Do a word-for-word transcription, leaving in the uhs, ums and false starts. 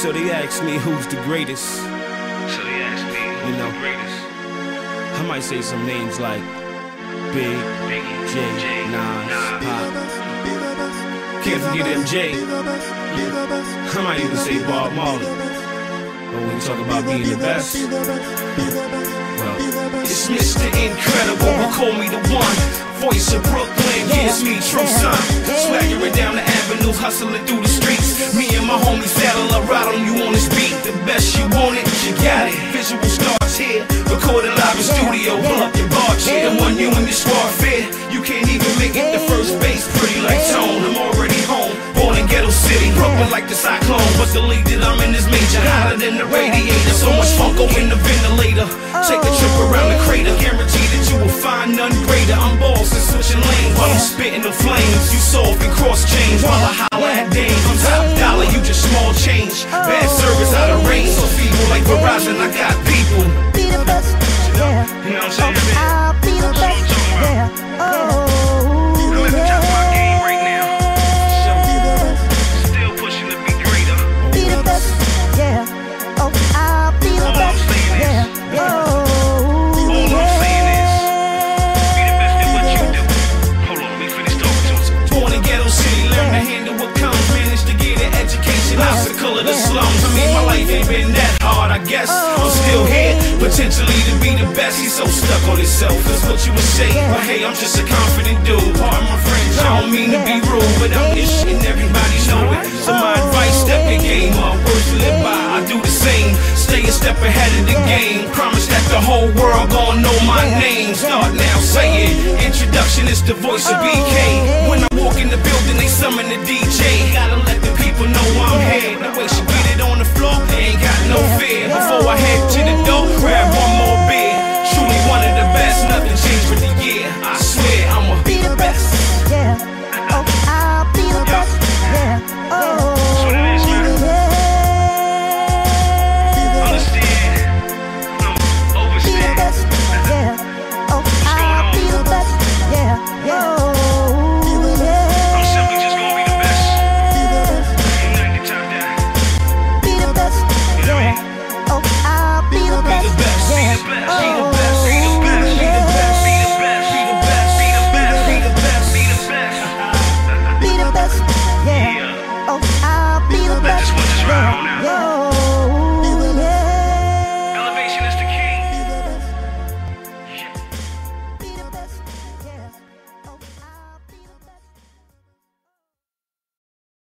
So they ask me who's the greatest. So they ask me who's you know, the greatest. I might say some names like Big, Big J, J, Nas, Nas Pop. Can't forget M J. I might even say Bob Marley. But when we talk about being the best, well, it's Mister Incredible, but call me the one. Voice of Brooklyn gives me true sun. Swaggering down the avenue, hustling through the streets. Me and my homies battle, I ride on you on this beat. The best you want it, you got it. Visual starts here, recorded live in studio. Pull up your bar chair, and when you in your squad fit, you can't even make it to first base. Pretty like Tone, I'm already home. Born in ghetto city, Brooklyn like the cyclone. But the league that I'm in is major, hotter than the radiator. So much funko in the ventilator. Take a trip around the crater, guaranteed that you will find none greater. I'm balls and switching lanes while I'm spitting the flames. You solve and cross change while I holler at dames. I'm top dollar, you just small change. Bad service out of range, so feeble like Verizon. I got people. Be the best, yeah. You know what I'm saying? I'll be the best, yeah. Oh, I'm at the top of my game right now. So still pushing to be greater. Be the best, yeah. Oh, I'll be the best, yeah. Oh. The slums. I mean, my life ain't been that hard, I guess. I'm still here, potentially to be the best. He's so stuck on himself, that's what you would say. But hey, I'm just a confident dude. Pardon my friends, I don't mean to be rude, but I'm this shit and everybody know it. So my advice, step your game up. Words to live by, I do the same. Stay a step ahead of the game. Promise that the whole world gon' know my name. Start now, say it. Introduction is the voice of B K. When I walk in the building, they summon the D J. Gotta let the people know I'm here. That way she get it on the floor, they ain't got no fear. Before I head